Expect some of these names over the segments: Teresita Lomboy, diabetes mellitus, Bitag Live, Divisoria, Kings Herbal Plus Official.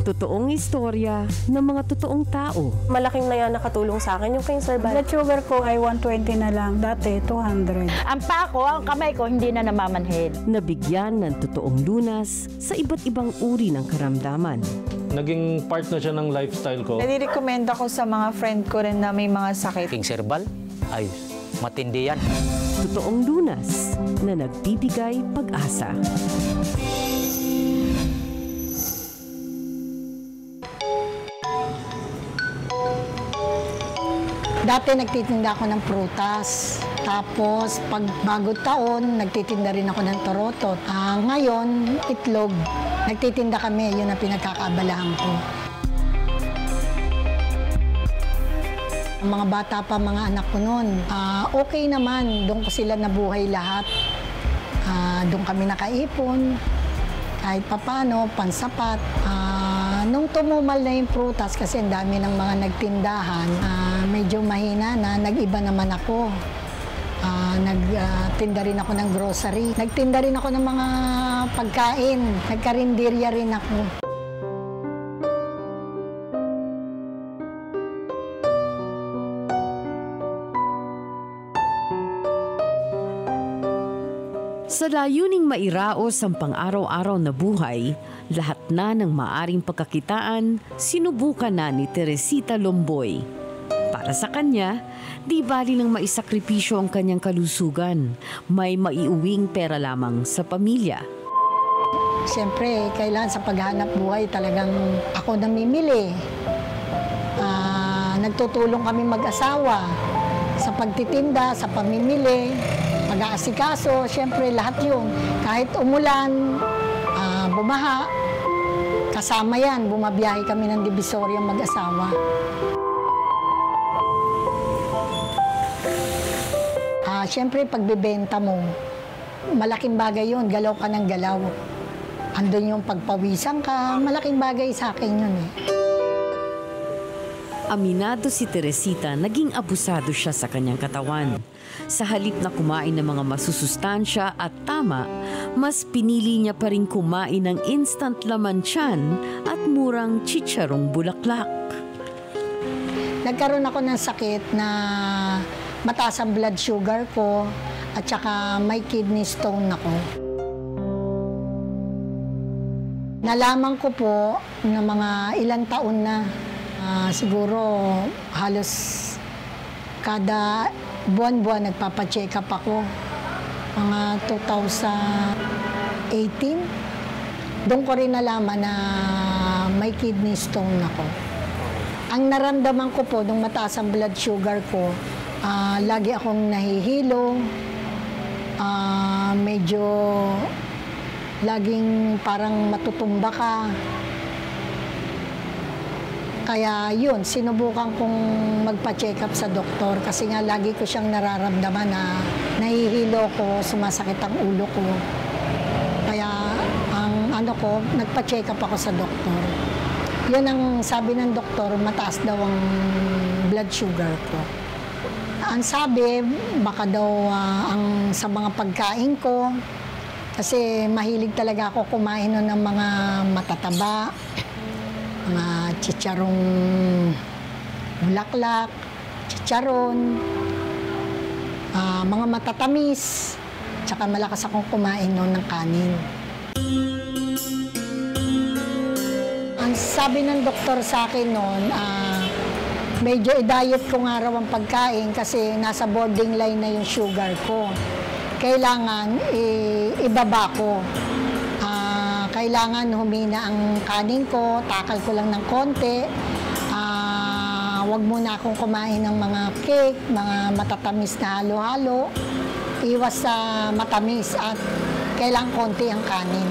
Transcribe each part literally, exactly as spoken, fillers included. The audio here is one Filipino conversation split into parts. Totoong istorya ng mga totoong tao. Malaking na yan nakatulong sa akin yung Kings Herbal. Blood sugar ko ay one twenty na lang. Dati, two hundred. Ang paa ko, ang kamay ko, hindi na namamanhid. Nabigyan ng totoong lunas sa iba't ibang uri ng karamdaman. Naging part na siya ng lifestyle ko. Nalirecommend ako sa mga friend ko rin na may mga sakit. Kings Herbal, ayos. Matindi yan. Totoong lunas na nagbibigay pag-asa. Dati nagtitinda ako ng prutas. Tapos, pag bago taon, nagtitinda rin ako ng torotot. Ah, ngayon, itlog. Nagtitinda kami, yun ang pinagkakaabalahan ko. Ang mga bata pa, mga anak ko noon, ah, okay naman. Doon ko sila nabuhay lahat. Ah, doon kami nakaipon. Kahit papano, pansapat. Ah, nung tumumal na yung prutas, kasi ang dami ng mga nagtindahan, ah, medyo mahina na, nag-iba naman ako. Uh, nagtinda uh, rin ako ng grocery. Nagtinda rin ako ng mga pagkain. Nagkarinderya rin ako. Sa layuning mairaos ang pang-araw-araw na buhay, lahat na ng maaring pagkakitaan, sinubukan na ni Teresita Lomboy. Para sa kanya, di bali nang maisakripisyo ang kanyang kalusugan. May maiuwing pera lamang sa pamilya. Siyempre, kailangan sa paghanap buhay talagang ako namimili. Uh, nagtutulong kami mag-asawa sa pagtitinda, sa pamimili, pag-aasikaso. Siyempre, lahat yun. Kahit umulan, uh, bumaha, kasama yan. Bumabiyahe kami ng Divisoria mag-asawa. Uh, Siyempre, pagbebenta mo, malaking bagay yun. Galaw ka ng galaw. Andun yung pagpawisan ka. Malaking bagay sa akin yun. Eh. Aminado si Teresita, naging abusado siya sa kanyang katawan. Sa halip na kumain ng mga masusustansya at tama, mas pinili niya pa rin kumain ng instant laman tiyan at murang chicharong bulaklak. Nagkaroon ako ng sakit na mataas ang blood sugar ko at saka may kidney stone ako. Nalaman ko po na mga ilang taon na, uh, siguro halos kada buwan-buwan nagpapacheck up ako. Mga two thousand eighteen, doon ko rin nalaman na may kidney stone ako. Ang naramdaman ko po nung mataas ang blood sugar ko, Uh, lagi akong nahihilo, uh, medyo laging parang matutumba ka. Kaya yun, sinubukan kong magpa-check up sa doktor kasi nga lagi ko siyang nararamdaman na nahihilo ko, sumasakit ang ulo ko. Kaya ang ano ko, nagpa-check up ako sa doktor. Yun ang sabi ng doktor, mataas daw ang blood sugar ko. Ang sabi, baka daw uh, ang, sa mga pagkain ko, kasi mahilig talaga ako kumain ng mga matataba, mga chicharong bulaklak, chicharon, uh, mga matatamis, tsaka malakas akong kumain noon ng kanin. Ang sabi ng doktor sa akin noon, uh, medyo i-diet ko nga raw ang pagkain kasi nasa boarding line na yung sugar ko. Kailangan ibaba ko. Uh, kailangan humina ang kanin ko, takal ko lang ng konti. Uh, wag muna akong kumain ng mga cake, mga matatamis na halo-halo. Iwas sa matamis at kailangan konti ang kanin.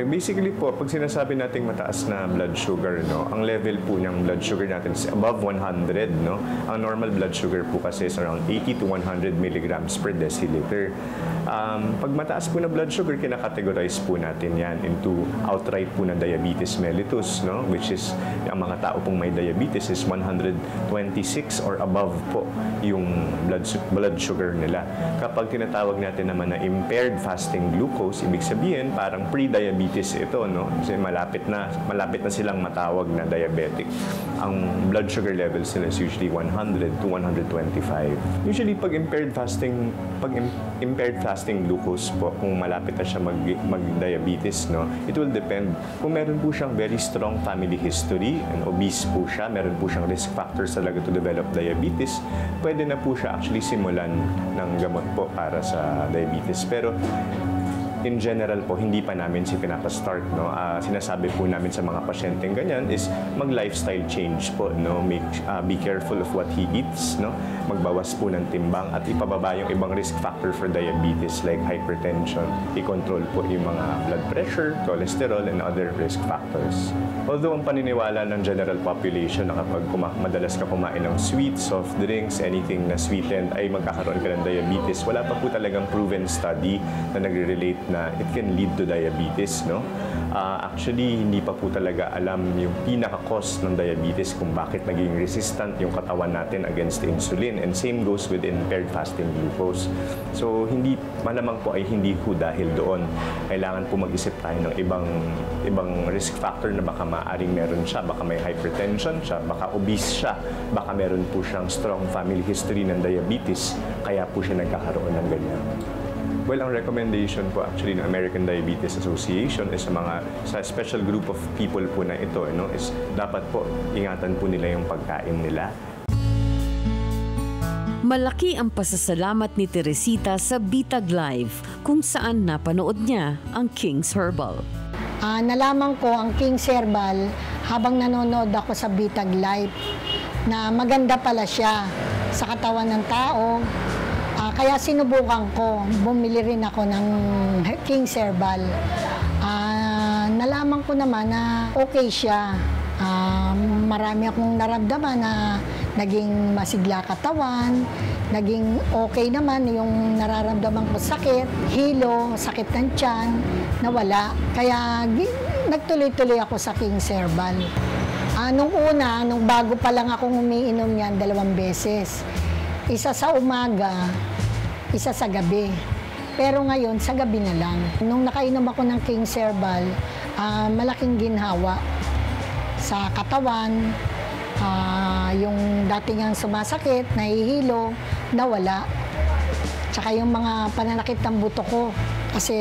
Okay, basically po, pag sinasabi nating mataas na blood sugar, no, ang level po ng blood sugar natin is above one hundred, no? Ang normal blood sugar po kasi is around eighty to one hundred milligrams per deciliter. Um, pag mataas po na blood sugar, kinakategorize po natin yan into outright po na diabetes mellitus, no? Which is, ang mga tao pong may diabetes is one hundred twenty-six or above po yung blood, blood sugar nila. Kapag tinatawag natin naman na impaired fasting glucose, ibig sabihin parang pre-diabetes diabetes ito, no? Kasi malapit na, malapit na silang matawag na diabetic. Ang blood sugar levels nila is usually one hundred to one twenty-five. Usually, pag impaired fasting, pag impaired fasting glucose po, kung malapit na siya mag, mag-diabetes, no? It will depend. Kung meron po siyang very strong family history, and obese po siya, meron po siyang risk factors talaga to develop diabetes, pwede na po siya actually simulan ng gamot po para sa diabetes. Pero, in general po, hindi pa namin si pinaka-start, no? Uh, sinasabi po namin sa mga pasyenteng ganyan is mag-lifestyle change po, no? Make, uh, be careful of what he eats, no? Magbawas po ng timbang at ipababa yung ibang risk factor for diabetes like hypertension. I-control po yung mga blood pressure, cholesterol, and other risk factors. Although ang paniniwala ng general population na kapag madalas ka kumain ng sweets, soft drinks, anything na sweetened ay magkakaroon ka ng diabetes, wala pa po talagang proven study na nagre-relate na it can lead to diabetes, no? Uh, actually, hindi pa po talaga alam yung pinaka-cause ng diabetes kung bakit naging resistant yung katawan natin against insulin. And same goes with impaired fasting glucose. So, hindi, malamang po ay hindi po dahil doon. Kailangan po mag-isip tayo ng ibang, ibang risk factor na baka maaaring meron siya, baka may hypertension siya, baka obese siya, baka meron po siyang strong family history ng diabetes, kaya po siya nagkakaroon ng ganyan. Well, ang recommendation po actually ng American Diabetes Association is sa mga sa special group of people po na ito, you know, is dapat po ingatan po nila yung pagkain nila. Malaki ang pasasalamat ni Teresita sa Bitag Live kung saan napanood niya ang Kings Herbal. Uh, nalaman ko ang Kings Herbal habang nanonood ako sa Bitag Live na maganda pala siya sa katawan ng tao. Uh, kaya sinubukan ko, bumili rin ako ng Kings Herbal. Uh, nalaman ko naman na okay siya. Uh, marami akong naramdaman na naging masigla katawan, naging okay naman yung nararamdaman ko sakit, hilo, sakit ng tiyan, nawala. Kaya nagtuloy-tuloy ako sa Kings Herbal. Uh, nung una, nung bago pa lang akong umiinom yan dalawang beses. Isa sa umaga, isa sa gabi. Pero ngayon, sa gabi na lang. Nung nakainom ako ng Kings Herbal, uh, malaking ginhawa sa katawan, uh, yung dati niyang sumasakit, nahihilo, nawala. Tsaka yung mga pananakit ng buto ko, kasi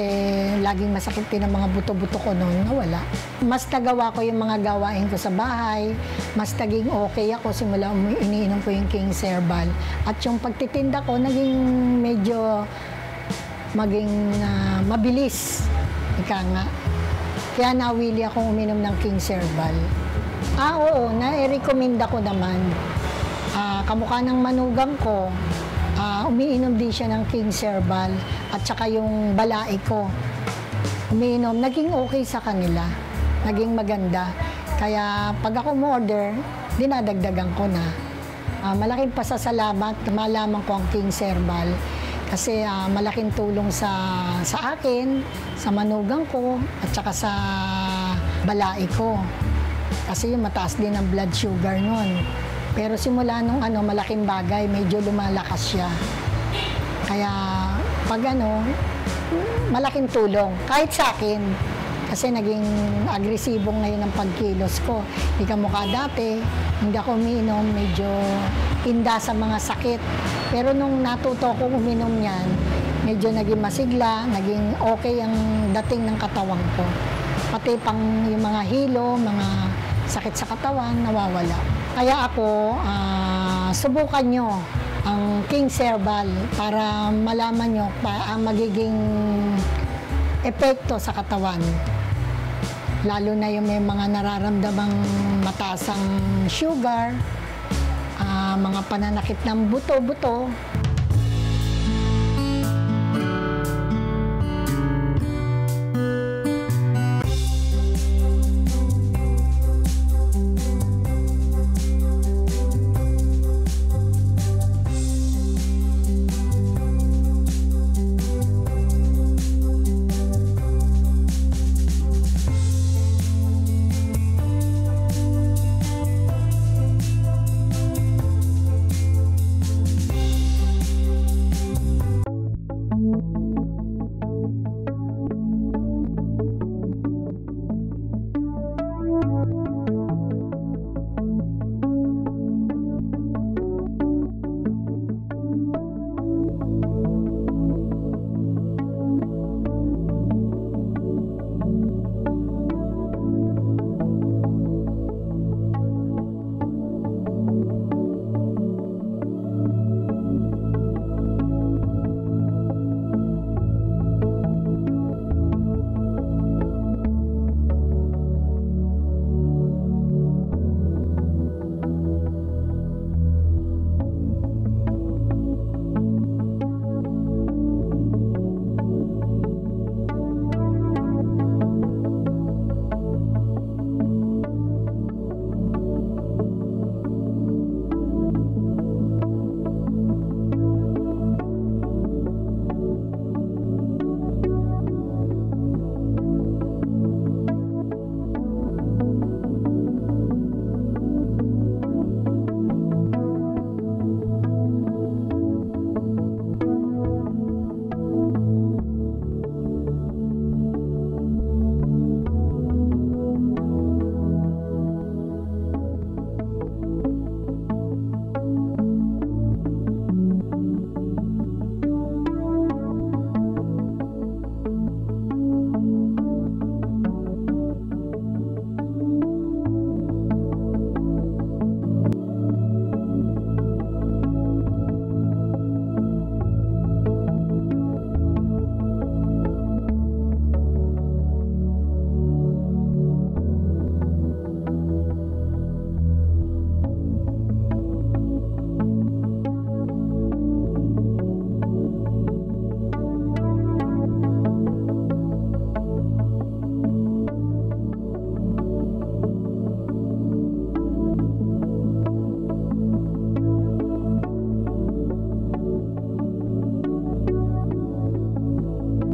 laging masakit din ang mga buto-buto ko noon, nawala. Mas nagawa ko yung mga gawain ko sa bahay, mas naging okay ako simula iniinom ko yung Kings Herbal. At yung pagtitinda ko, naging medyo maging uh, mabilis. Ika nga. Kaya nawili akong uminom ng Kings Herbal. Ah, oo, na-recommend ako naman. Uh, kamukha ng manugang ko, Uh, umiinom din siya ng Kings Herbal at saka yung balae ko. Umiinom, naging okay sa kanila. Naging maganda. Kaya pag ako umorder, dinadagdagan ko na. Uh, malaking pasasalamat, malaman ko ang Kings Herbal. Kasi uh, malaking tulong sa, sa akin, sa manugang ko, at saka sa balae ko. Kasi yung mataas din ang blood sugar nun. Pero simula nung ano, malaking bagay, medyo lumalakas siya. Kaya pag ano, malaking tulong. Kahit sa akin, kasi naging agresibo ngayon ang pagkilos ko. Hindi ka mukha dati, hindi ako uminom, medyo inda sa mga sakit. Pero nung natuto ko uminom niyan, medyo naging masigla, naging okay ang dating ng katawan ko. Pati pang yung mga hilo, mga sakit sa katawan, nawawala. Kaya ako, uh, subukan nyo ang Kings Herbal para malaman nyo pa ang magiging epekto sa katawan. Lalo na yung may mga nararamdamang mataasang sugar, uh, mga pananakit ng buto-buto.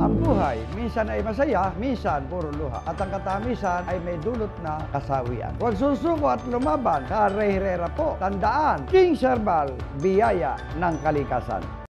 Ang buhay, minsan ay masaya, minsan puro luha. At ang katamisan ay may dulot na kasawian. Huwag susuko at lumaban, karehirera po. Tandaan, Kings Herbal, biyaya ng kalikasan.